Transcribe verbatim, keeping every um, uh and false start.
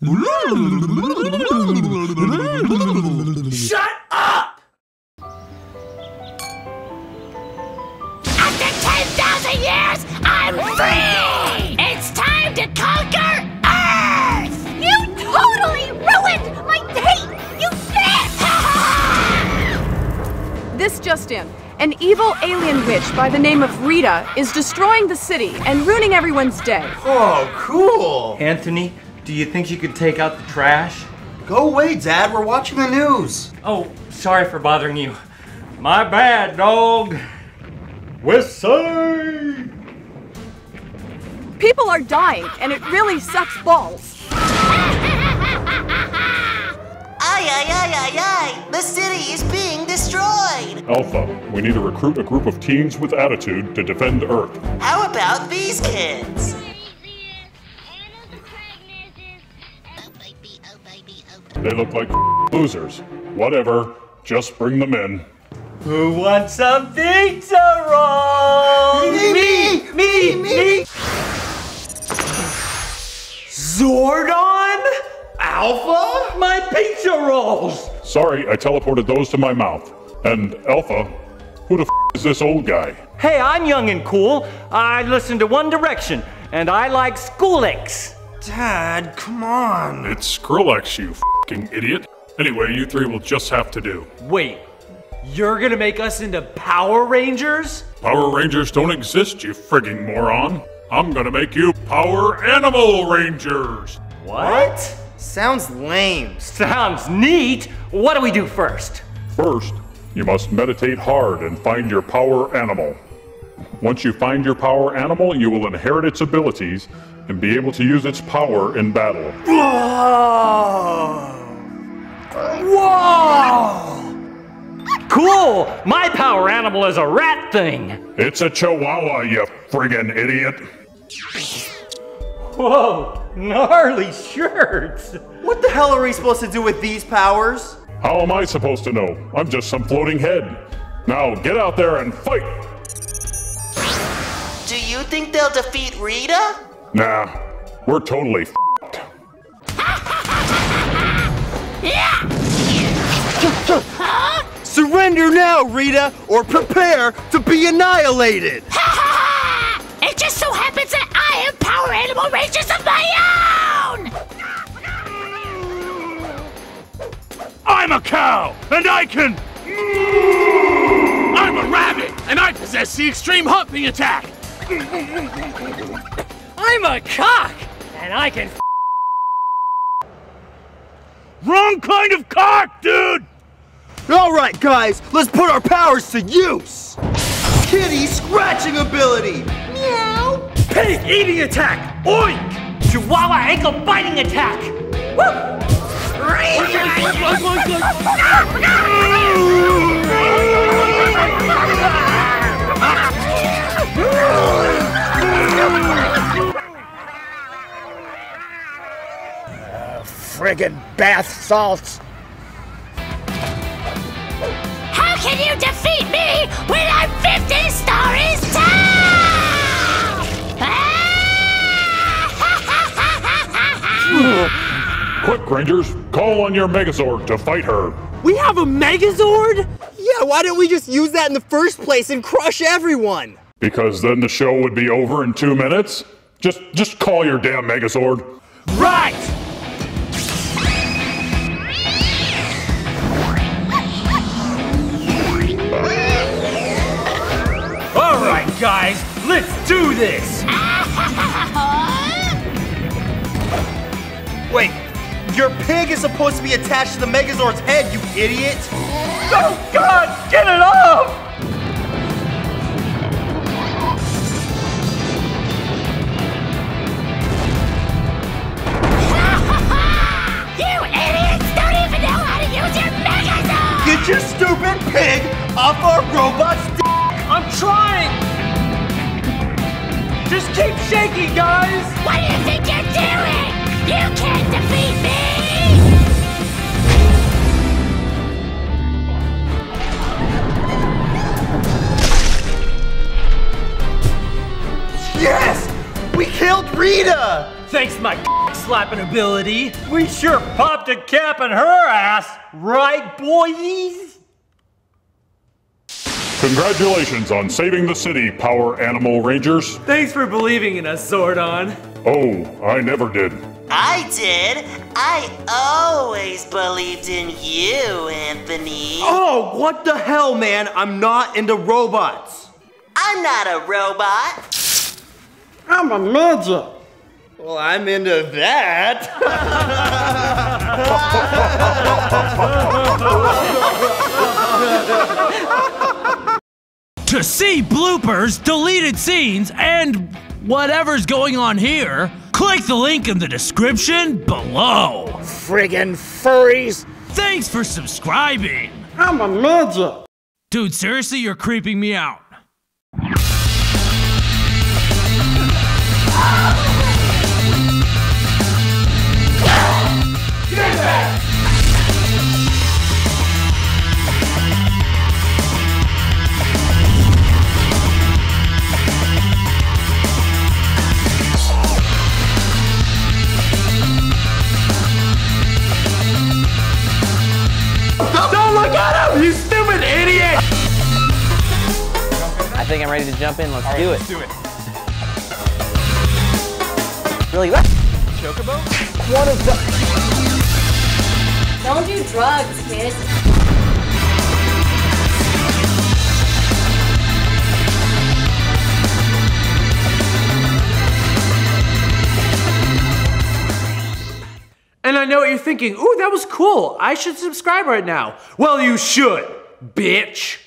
Shut up! After ten thousand years, I'm free! It's time to conquer Earth! You totally ruined my date, you bitch! This just in. An evil alien witch by the name of Rita is destroying the city and ruining everyone's day. Oh, cool! Anthony, do you think you could take out the trash? Go away, Dad. We're watching the news. Oh, sorry for bothering you. My bad, dog. We're sorry. People are dying, and it really sucks balls. Ay, ay, ay, ay, ay! The city is being destroyed! Alpha, we need to recruit a group of teens with attitude to defend Earth. How about these kids? They look like losers. Whatever, just bring them in. Who wants some pizza rolls? Me, me, me, me, me! Zordon? Alpha? My pizza rolls! Sorry, I teleported those to my mouth. And Alpha, who the f is this old guy? Hey, I'm young and cool. I listen to One Direction, and I like Skrillex. Dad, come on. It's Skrillex, you f***ing idiot. Anyway, you three will just have to do. Wait, you're gonna make us into Power Rangers? Power Rangers don't exist, you frigging moron. I'm gonna make you Power Animal Rangers. What? Sounds lame. Sounds neat. What do we do first? First, you must meditate hard and find your power animal. Once you find your power animal, you will inherit its abilities and be able to use its power in battle. Whoa! Whoa! Cool! My power animal is a rat thing. It's a chihuahua, you friggin' idiot. Whoa! Gnarly shirts! What the hell are we supposed to do with these powers? How am I supposed to know? I'm just some floating head. Now get out there and fight! Do you think they'll defeat Rita? Nah, we're totally f***ed. Yeah. Surrender now, Rita, or prepare to be annihilated! It just so happens that I am Power Animal Rangers of my own! I'm a cow, and I can... I'm a rabbit, and I possess the extreme humping attack! I'm a cock, and I can... Wrong kind of cock, dude! Alright, guys, let's put our powers to use! Kitty scratching ability! Meow! Pig eating attack! Oink! Chihuahua ankle biting attack! Woo! uh, friggin' bath salts! How can you defeat me when I'm fifty stories tall? Ah! Quick, Rangers, call on your Megazord to fight her. We have a Megazord? Yeah, why didn't we just use that in the first place and crush everyone? Because then the show would be over in two minutes. Just, just call your damn Megazord. Right! Alright guys, let's do this! Wait, your pig is supposed to be attached to the Megazord's head, you idiot! Oh god, get it off! You idiots don't even know how to use your Megazord! Get your stupid pig off our robot's dick! I'm trying! Just keep shaking, guys! What do you think you're doing? You can't defeat me! Yes! We killed Rita! Thanks, my slapping ability. We sure popped a cap in her ass, right boys? Congratulations on saving the city, Power Animal Rangers. Thanks for believing in us, Zordon. Oh, I never did. I did. I always believed in you, Anthony. Oh, what the hell, man? I'm not into robots. I'm not a robot. I'm a midget. Well, I'm into that. To see bloopers, deleted scenes, and whatever's going on here, click the link in the description below. Friggin' furries. Thanks for subscribing. I'm a midget. Dude, seriously, you're creeping me out. Get back! Don't look at him, you stupid idiot! I think I'm ready to jump in. Let's right, do let's it. Let's do it. Really? What? Chocobo? One of the. Don't do drugs, kid. And I know what you're thinking, ooh, that was cool. I should subscribe right now. Well, you should, bitch.